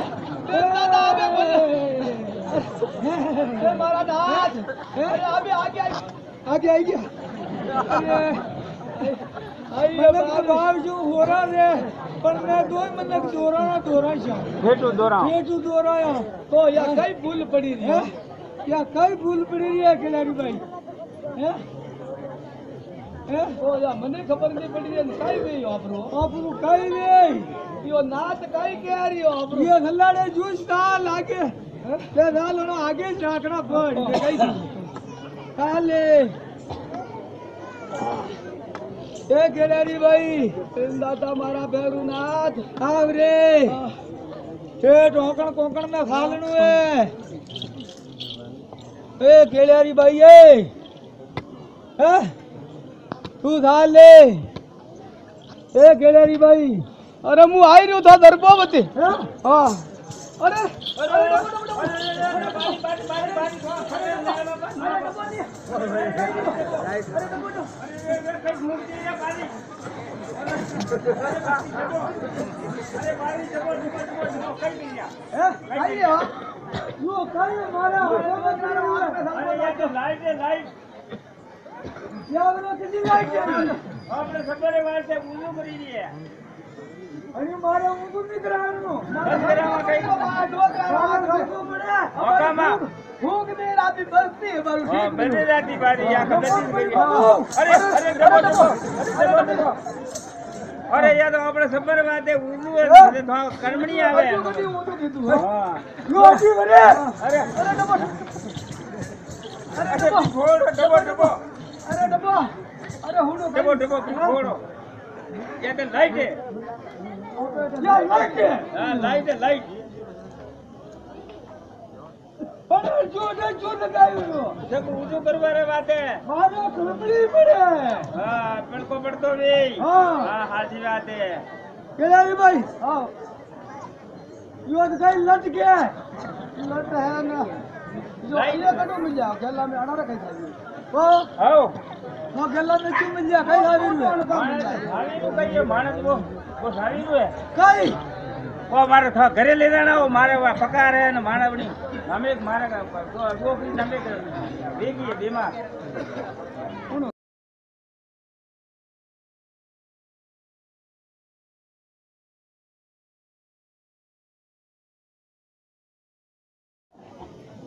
आगे आई क्या जो हो रहा है पर मैं दो ही मतलब दोहराया तो या कई भूल पड़ी रही है खिलाड़ी भाई है तो या मने खबर नहीं पड़ी है कई भी आपरो कई भी यो नाच कई कह रही हो आपरो ये खिलाड़ी जूस था लागे ते डाल होना आगे झाकना पड़ काले ए खिलाड़ी भाई दाता मारा भैरूनाथ आवरे हे ढोकण कोकण में खालणू है ए खिलाड़ी भाई ए तू थाल ले ए खिलाड़ी भाई अरे मु आई रहो था दरबो बते हां अरे अरे मारे उनको नहीं करानो कहीं को बात हो रखो बड़ा ओकामा भूख मेरा भी बसती है पर उठी मैंने जाती बारी या कदम नहीं अरे अरे दबो अरे यार आपने सबर बातें उनु है तो कर्मणी आवे कभी उनु देतू है रोटी बने अरे अरे दबो अरे दबो अरे हुडो दबो फोड़ो ये तो लाइट है लाइट पर जो लगायो जब उजो करवा रे बात है मारो खलबड़ी पड़े हां अपन को पड़तो भी हां हाजी बात है खिलाड़ी भाई हां यो तो कहीं लट गया लट है ना जो ये कटो मिल जा गला में अड़ा रखा है वो आओ वो गला में क्यों मिल जा कहीं हावी नु कहीं ये मानस वो सारी है कई वो मारे था घरे ले जाना वो मारे वो पका रहे न मानवनी हमें मारे का वो भी नमे बेगी है बीमार।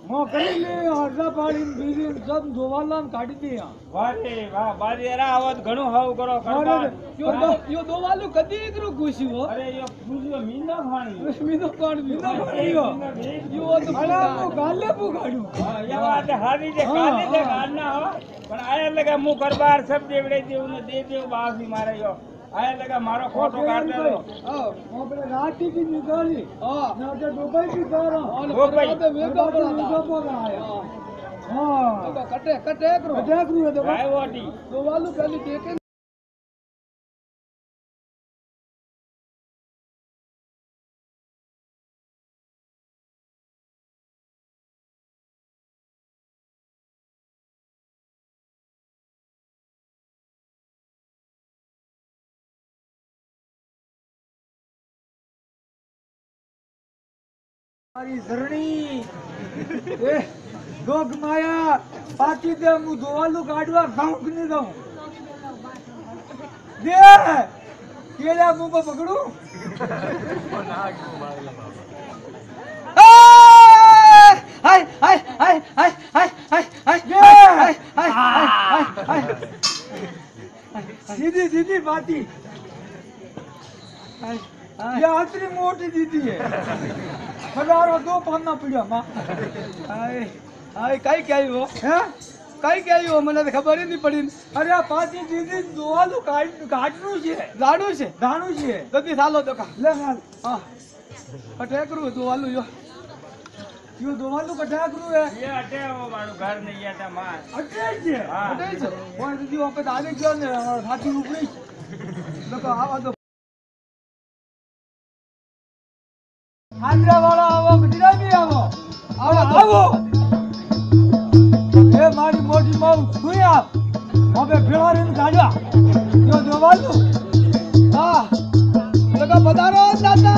મોકલીને અડધા પાડીને બીજીને સબ ધોવાલાન કાઢી દીયા વારે વાહ બારીરા આવત ઘણો હાવ કરો કરતા યો ધોવાલું કદી એકરો ઘૂસીવો અરે યો ઘૂસીવો મીંડા ખાણી યો તો ભલાકો ગાલે પુગાડ્યું હા યો આતે હારી જે કાલે જે ગાડના હો પણ આયા લગા મુ કરબાર સબ દેવડે દેવને દે દેવ બાસી મારે યો आया लगा मारो फोटो काट दे हां वो बड़े राठी की निकाली हां ना तो दुबई की दौरा और तो वे का बोला हां तो कटे करो तो भाई वाटी तो वालू पहले देखे हमारी झरणी गोग माया पाती दे मु दोवालू काढवा गाऊक नहीं जाऊं दे केला मु पकड़ू हाय हाय हाय हाय हाय हाय हाय हाय हाय हाय दीदी पाती ये आतरी मोटी दीदी है हजारों दो पन्ना पड़िया माँ आए आए कई क्या ही हो मैंने तो खबर ही नहीं पड़ी। अरे आप पाँच दीदी दो आलू काटनू से दानू से दबी सालो तो का ले हाल हाँ कटे करूँ दो आलू यो दो आलू कटे करूँ है ये अटे वो मारू घर नहीं आता माँ अटे से वो दीदी वहाँ पे दाने क्यों नहीं और हाथी ऊपरी तो आवाज़ आंध्रा वाला आवो बिना भी आवो ये मारी मोटी माऊ कोई आप हमें भिड़ारे में गाजा यो देवालू हां लगा बता रहा दादा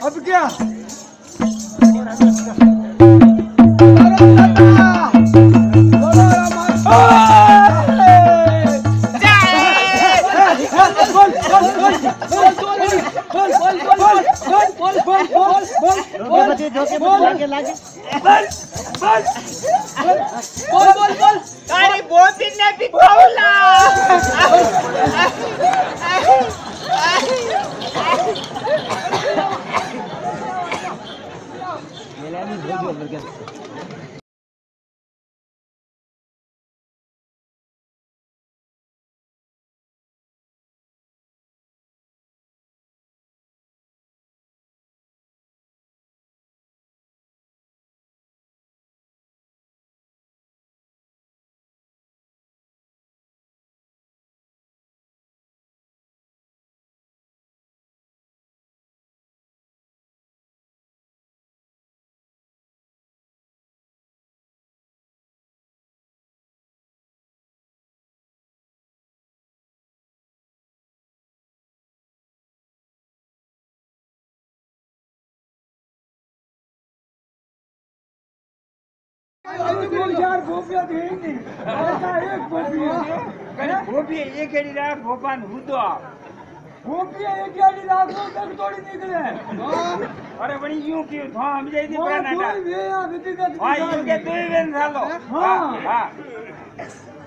अब क्या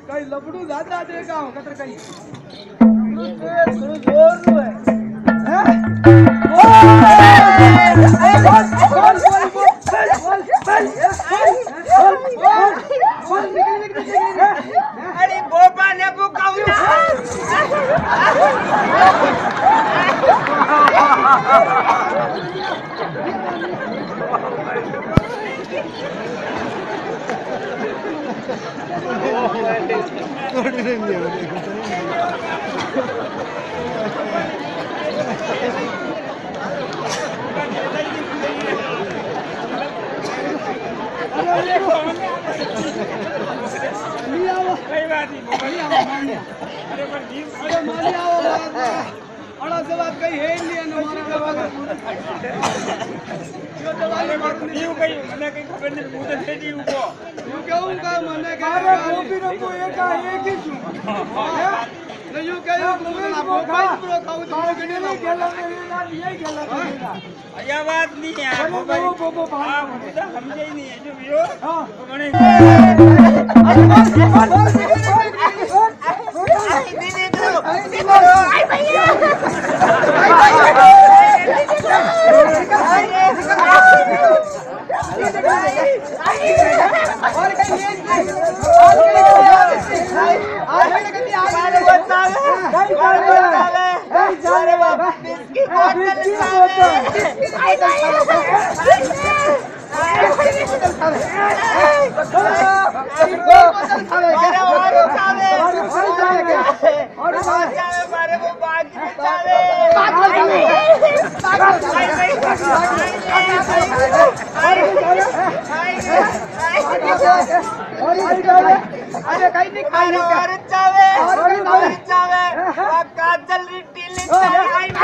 कहीं लपड़ू दादा देखा हूँ कतर कहीं अरे बोपा ने बुकाउना यह बात नहीं है समझे ही नहीं है जो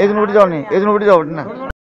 एक मिनट जाओ नहीं एक मिनट जाओ ना।